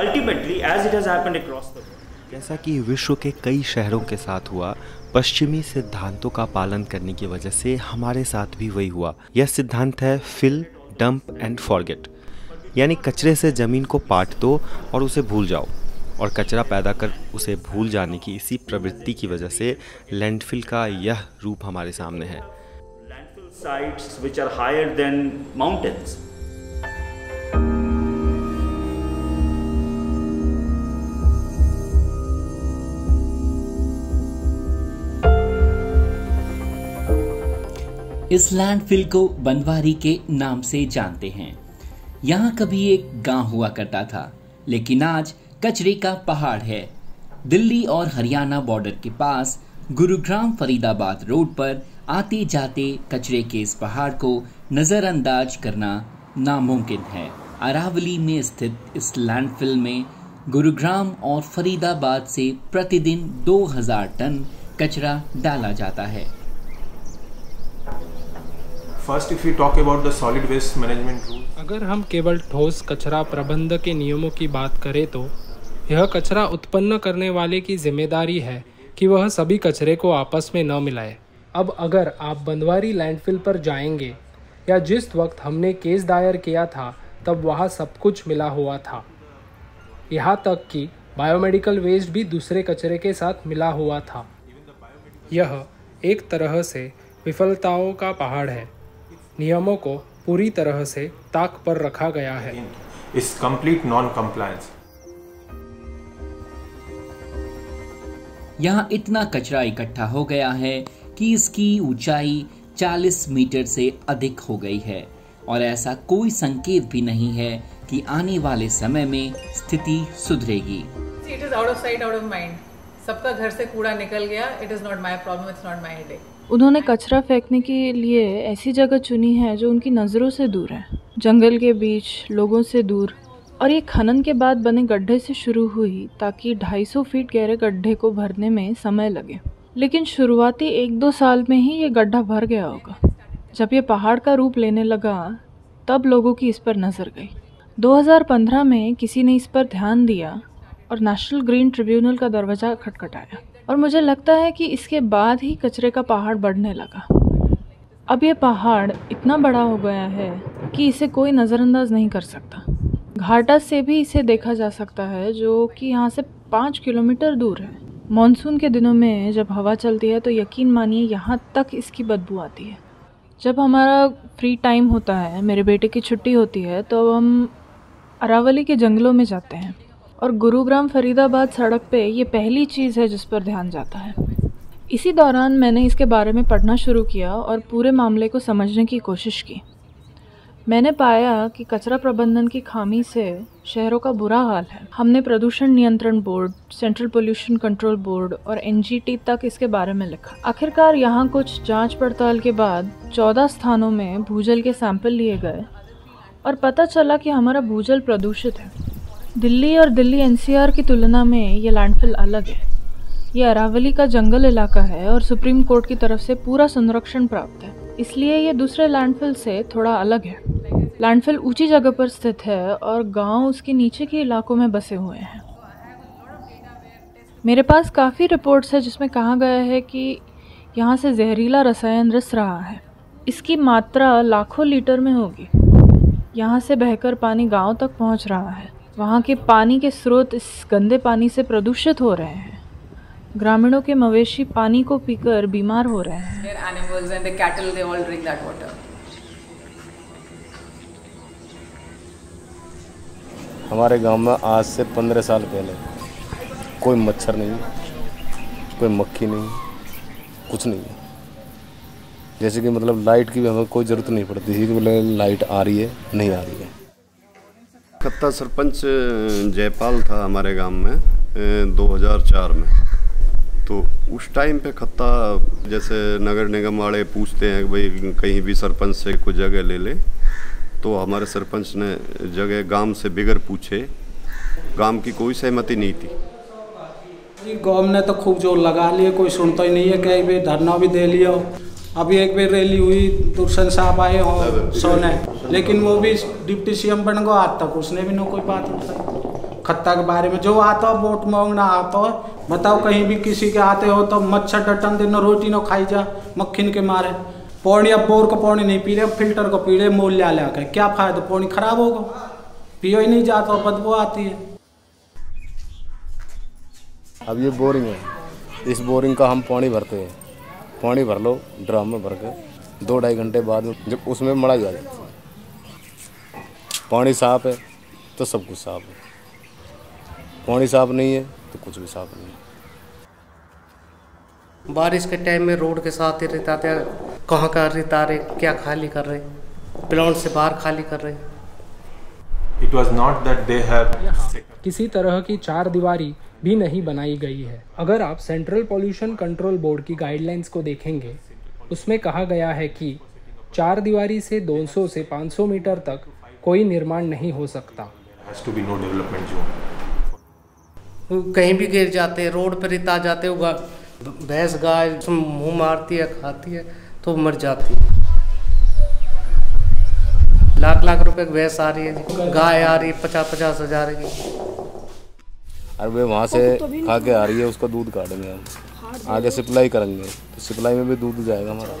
ultimately as it has happened across the world. जैसा कि विश्व के कई शहरों के साथ हुआ, पश्चिमी सिद्धांतों का पालन करने की वजह से हमारे साथ भी वही हुआ। यह सिद्धांत है फिल, डंप एंड फॉरगेट, यानी कचरे से ज़मीन को पाट दो और उसे भूल जाओ। और कचरा पैदा कर उसे भूल जाने की इसी प्रवृत्ति की वजह से लैंडफिल का यह रूप हमारे सामने है। Landfill sites which are higher than mountains. इस लैंडफिल को बंधवारी के नाम से जानते हैं। यहाँ कभी एक गांव हुआ करता था, लेकिन आज कचरे का पहाड़ है। दिल्ली और हरियाणा बॉर्डर के पास गुरुग्राम फरीदाबाद रोड पर आते जाते कचरे के इस पहाड़ को नज़रअंदाज करना नामुमकिन है। अरावली में स्थित इस लैंडफिल में गुरुग्राम और फरीदाबाद से प्रतिदिन 2000 टन कचरा डाला जाता है। First, if we talk about the solid waste management rules. अगर हम केवल ठोस कचरा प्रबंधन के नियमों की बात करें तो यह कचरा उत्पन्न करने वाले की जिम्मेदारी है कि वह सभी कचरे को आपस में न मिलाए। अब अगर आप बंधवारी लैंडफिल पर जाएंगे या जिस वक्त हमने केस दायर किया था तब वहाँ सब कुछ मिला हुआ था, यहाँ तक कि बायोमेडिकल वेस्ट भी दूसरे कचरे के साथ मिला हुआ था। यह एक तरह से विफलताओं का पहाड़ है। नियमों को पूरी तरह से ताक पर रखा गया है। इस कंप्लीट नॉन कंप्लायंस। यहाँ इतना कचरा इकट्ठा हो गया है कि इसकी ऊंचाई 40 मीटर से अधिक हो गई है और ऐसा कोई संकेत भी नहीं है कि आने वाले समय में स्थिति सुधरेगी। It is out of sight out of mind. सबका घर से कूड़ा निकल गया। It is not my problem, it's not my headache. उन्होंने कचरा फेंकने के लिए ऐसी जगह चुनी है जो उनकी नज़रों से दूर है, जंगल के बीच, लोगों से दूर। और ये खनन के बाद बने गड्ढे से शुरू हुई ताकि 250 फीट गहरे गड्ढे को भरने में समय लगे, लेकिन शुरुआती 1-2 साल में ही ये गड्ढा भर गया होगा। जब ये पहाड़ का रूप लेने लगा तब लोगों की इस पर नज़र गई। 2015 में किसी ने इस पर ध्यान दिया और नेशनल ग्रीन ट्रिब्यूनल का दरवाज़ा खटखटाया और मुझे लगता है कि इसके बाद ही कचरे का पहाड़ बढ़ने लगा। अब ये पहाड़ इतना बड़ा हो गया है कि इसे कोई नज़रअंदाज नहीं कर सकता। घाटा से भी इसे देखा जा सकता है जो कि यहाँ से 5 किलोमीटर दूर है। मॉनसून के दिनों में जब हवा चलती है तो यकीन मानिए यहाँ तक इसकी बदबू आती है। जब हमारा फ्री टाइम होता है, मेरे बेटे की छुट्टी होती है, तो हम अरावली के जंगलों में जाते हैं और गुरुग्राम फरीदाबाद सड़क पे ये पहली चीज़ है जिस पर ध्यान जाता है। इसी दौरान मैंने इसके बारे में पढ़ना शुरू किया और पूरे मामले को समझने की कोशिश की। मैंने पाया कि कचरा प्रबंधन की खामी से शहरों का बुरा हाल है। हमने प्रदूषण नियंत्रण board, central pollution control board और NGT तक इसके बारे में लिखा। आखिरकार यहाँ कुछ जाँच पड़ताल के बाद 14 स्थानों में भूजल के सैंपल लिए गए और पता चला कि हमारा भूजल प्रदूषित है। दिल्ली और दिल्ली NCR की तुलना में ये लैंडफिल अलग है। ये अरावली का जंगल इलाका है और सुप्रीम कोर्ट की तरफ से पूरा संरक्षण प्राप्त है, इसलिए ये दूसरे लैंडफिल से थोड़ा अलग है। लैंडफिल ऊंची जगह पर स्थित है और गांव उसके नीचे के इलाकों में बसे हुए हैं। मेरे पास काफ़ी रिपोर्ट्स है जिसमें कहा गया है कि यहाँ से जहरीला रसायन रिस रहा है। इसकी मात्रा लाखों लीटर में होगी। यहाँ से बहकर पानी गाँव तक पहुँच रहा है। वहाँ के पानी के स्रोत इस गंदे पानी से प्रदूषित हो रहे हैं। ग्रामीणों के मवेशी पानी को पीकर बीमार हो रहे हैं। हमारे गांव में आज से 15 साल पहले कोई मच्छर नहीं, कोई मक्खी नहीं, कुछ नहीं। जैसे कि मतलब लाइट की भी हमें कोई ज़रूरत नहीं पड़ती थी कि लाइट आ रही है नहीं आ रही है। खत्ता सरपंच जयपाल था हमारे गांव में 2004 में। तो उस टाइम पे खत्ता जैसे नगर निगम वाले पूछते हैं कि भाई कहीं भी सरपंच से कुछ जगह ले ले, तो हमारे सरपंच ने जगह गांव से बिगर पूछे, गांव की कोई सहमति नहीं थी। गांव ने तो खूब जोर लगा लिए, कोई सुनता ही नहीं है। कहीं भी धरना भी दे लिया। अभी एक बार रैली हुई, दूरसन साहब आए हो सोने, लेकिन वो भी डिप्टी CM बन गया, आज तक उसने भी ना कोई बात उठाई। खत्ता के बारे में जो आता हो बोट मांगना आता हो, बताओ कहीं भी किसी के आते हो तो मच्छर डटन दे न रोटी न खाई जा मक्खिन के मारे। पौनी अब बोर को पौनी नहीं पी रहे, फिल्टर को पी रहे मूल्यालय का, क्या फायदा, पौनी खराब होगा, पियो ही नहीं जाता, बदबू आती है। अब ये बोरिंग है, इस बोरिंग का हम पानी भरते हैं, पानी भर लो ड्रम में भर के 2-2.5 घंटे बाद में जब उसमें मड़ा जा जाता है। पानी साफ है तो सब कुछ साफ है, पानी साफ नहीं है तो कुछ भी साफ नहीं है। बारिश के टाइम में रोड के साथ ही रहता था, कहाँ का रिता रहे, क्या खाली कर रहे, प्लांट से बाहर खाली कर रहे। It was not that they have किसी तरह की चार दीवारी भी नहीं बनाई गई है। अगर आप सेंट्रल पॉल्यूशन कंट्रोल बोर्ड की गाइडलाइंस को देखेंगे, उसमें कहा गया है कि चार दीवारी से 200 से 500 मीटर तक कोई निर्माण नहीं हो सकता। कहीं भी गिर जाते, रोड पर रिता जाते, भैंस गाय मुँह मारती है, खाती है तो मर जाती है। लाख रुपए की भैंस आ रही है, गाय आ रही है 50-50 हज़ार की, अरे वे वहाँ से खा के आ रही है, उसका दूध काटेंगे हम, आगे सप्लाई करेंगे तो सप्लाई में भी दूध जाएगा हमारा,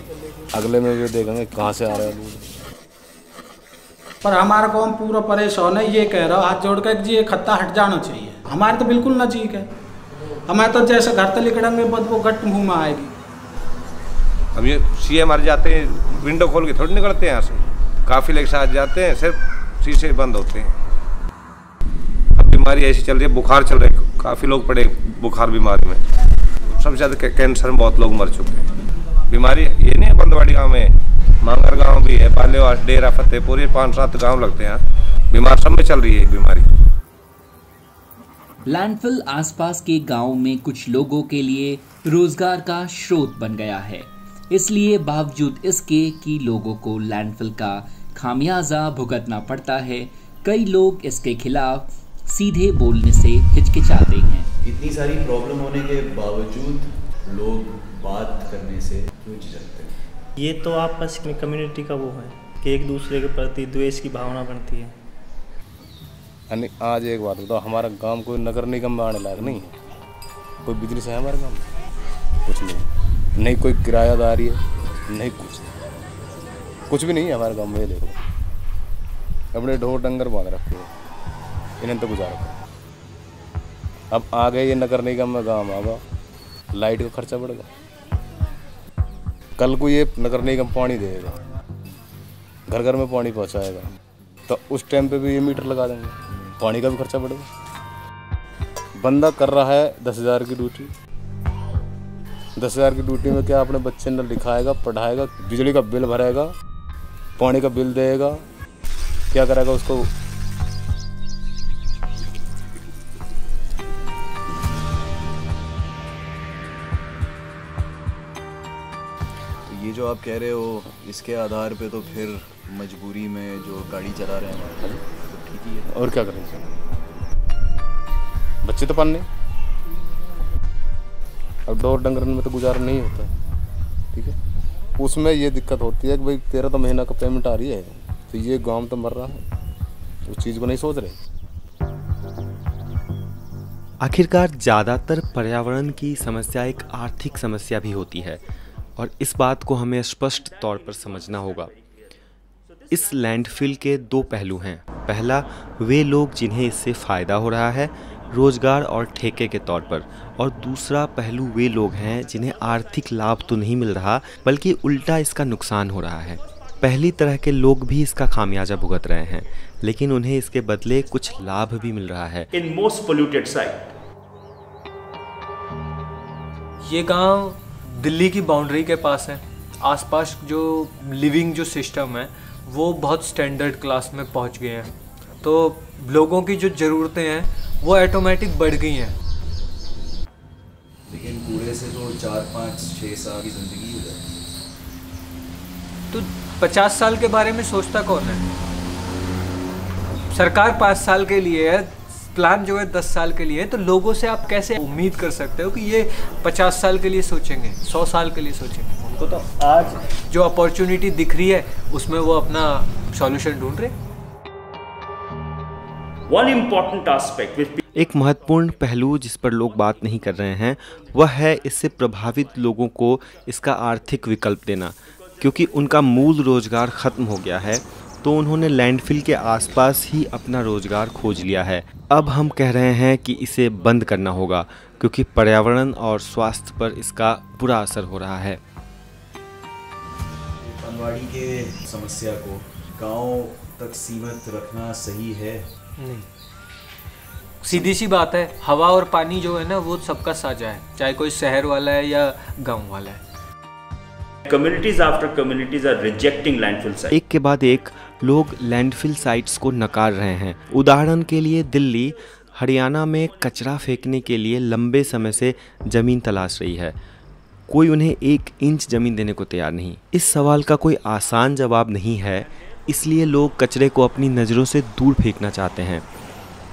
अगले में भी देखेंगे कहाँ से आ रहा है दूध। पर हमारा कौन पूरा परेशान है, ये कह रहा हाथ जोड़ कर जी ये खत्ता हट जाना चाहिए। हमारे तो बिल्कुल नज़दीक है, हमारे तो जैसे घर तले कड़ेंगे बदबू घट मुँह में आएगी। हम ये सीए मर जाते हैं, विंडो खोल के थोड़ी निकलते हैं यहाँ से, काफिले के साथ जाते हैं, सिर्फ शीशे बंद होते हैं। बीमारी ऐसी चल रही है, बुखार चल रहा है, काफ़ी लोग पड़े बुखार बीमारी में, सबसे ज़्यादा कैंसर में बहुत लोग मर चुके हैं। बीमारी ये नहीं है बंधवाड़ी गांव में, मांगर गांव भी है, पालेवास, डेरा फतेहपुरी, 5-7 गांव लगते हैं, बीमार सब में चल रही है बीमारी। लैंडफिल आसपास के गाँव में कुछ लोगों के लिए रोजगार का स्रोत बन गया है, इसलिए बावजूद इसके कि लोगों को लैंडफिल का खामियाजा भुगतना पड़ता है, कई लोग इसके खिलाफ सीधे बोलने से हिचकिचाते हैं। इतनी सारी प्रॉब्लम होने के बावजूद लोग बात करने से क्यों झिझकते हैं? ये तो आपस में कम्युनिटी का वो है कि एक दूसरे के प्रति द्वेष की भावना बनती है। यानी आज एक बात बताओ, हमारा गांव कोई नगर निगम में आने लायक नहीं है, कोई बिजनेस है हमारे गांव में, कुछ नहीं, नहीं कोई किरायादारी है, नहीं कुछ भी नहीं है हमारे गाँव में। देखो अपने ढोर डंगर बांध रखे हो, इन्हें तो गुजारा। अब आ गए ये नगर निगम में गाँव आगा, लाइट का खर्चा बढ़ेगा, कल को ये नगर निगम पानी देगा, घर घर में पानी पहुंचाएगा, तो उस टाइम पे भी ये मीटर लगा देंगे, पानी का भी खर्चा बढ़ेगा। बंदा कर रहा है 10,000 की ड्यूटी, 10,000 की ड्यूटी में क्या अपने बच्चे ने लिखाएगा, पढ़ाएगा, बिजली का बिल भरेगा, पानी का बिल देगा, क्या करेगा उसको? ये जो आप कह रहे हो इसके आधार पे तो फिर मजबूरी में जो गाड़ी चला रहे हैं तो ठीक ही है, और क्या करें, बच्चे तो पढ़ने, अब डोर डंगर में तो गुजारा नहीं होता, ठीक है। उसमें ये दिक्कत होती है कि भाई 13 तो महीना का पेमेंट आ रही है, तो ये गांव तो मर रहा है, उस चीज़ को नहीं सोच रहे। आखिरकार ज़्यादातर पर्यावरण की समस्या एक आर्थिक समस्या भी होती है, और इस बात को हमें स्पष्ट तौर पर समझना होगा। इस लैंडफिल के 2 पहलू हैं। पहला, वे लोग जिन्हें इससे फ़ायदा हो रहा है रोजगार और ठेके के तौर पर, और दूसरा पहलू वे लोग हैं जिन्हें आर्थिक लाभ तो नहीं मिल रहा बल्कि उल्टा इसका नुकसान हो रहा है। पहली तरह के लोग भी इसका खामियाजा भुगत रहे हैं, लेकिन उन्हें इसके बदले कुछ लाभ भी मिल रहा है। इन मोस्ट पोल्यूटेड साइट, ये गाँव दिल्ली की बाउंड्री के पास है, आसपास जो लिविंग जो सिस्टम है वो बहुत स्टैंडर्ड क्लास में पहुंच गए हैं, तो लोगों की जो ज़रूरतें हैं वो ऑटोमेटिक बढ़ गई हैं। लेकिन कूड़े से तो 4-5-6 साल की ज़िंदगी हो जाती है, तो 50 साल के बारे में सोचता कौन है? सरकार 5 साल के लिए है, प्लान जो है 10 साल के लिए, तो लोगों से आप कैसे उम्मीद कर सकते हो कि ये 50 साल के लिए सोचेंगे, 100 साल के लिए सोचेंगे? उनको तो आज जो अपॉर्चुनिटी दिख रही है उसमें वो अपना सॉल्यूशन ढूंढ रहे। one important aspect which एक महत्वपूर्ण पहलू जिस पर लोग बात नहीं कर रहे हैं वह है इससे प्रभावित लोगों को इसका आर्थिक विकल्प देना, क्योंकि उनका मूल रोजगार खत्म हो गया है तो उन्होंने लैंडफिल के आसपास ही अपना रोजगार खोज लिया है। अब हम कह रहे हैं कि इसे बंद करना होगा क्योंकि पर्यावरण और स्वास्थ्य पर इसका बुरा असर हो रहा है। बांधवाड़ी के समस्या को गाँव तक सीमित रखना सही है नहीं। सीधी सी बात है, हवा और पानी जो है ना वो सबका साझा है, चाहे कोई शहर वाला है या गांव वाला है। Communities after communities are rejecting landfill sites. एक के बाद एक लोग लैंडफिल साइट्स को नकार रहे हैं। उदाहरण के लिए दिल्ली, हरियाणा में कचरा फेंकने के लिए लंबे समय से जमीन तलाश रही है। कोई उन्हें एक इंच जमीन देने को तैयार नहीं। इस सवाल का कोई आसान जवाब नहीं है, इसलिए लोग कचरे को अपनी नज़रों से दूर फेंकना चाहते हैं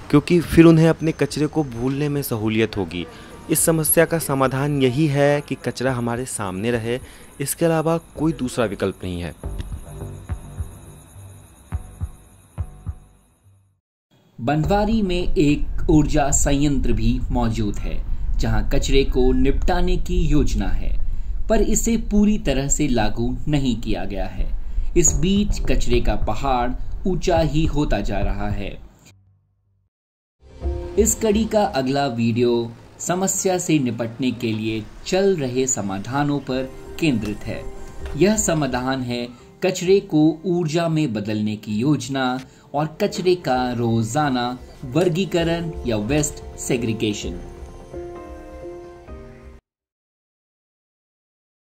क्योंकि फिर उन्हें अपने कचरे को भूलने में सहूलियत होगी। इस समस्या का समाधान यही है कि कचरा हमारे सामने रहे, इसके अलावा कोई दूसरा विकल्प नहीं है। बंधवारी में एक ऊर्जा संयंत्र भी मौजूद है जहां कचरे को निपटाने की योजना है, पर इसे पूरी तरह से लागू नहीं किया गया है। इस बीच कचरे का पहाड़ ऊंचा ही होता जा रहा है। इस कड़ी का अगला वीडियो समस्या से निपटने के लिए चल रहे समाधानों पर केंद्रित है। यह समाधान है कचरे को ऊर्जा में बदलने की योजना और कचरे का रोजाना वर्गीकरण या वेस्ट सेग्रीगेशन।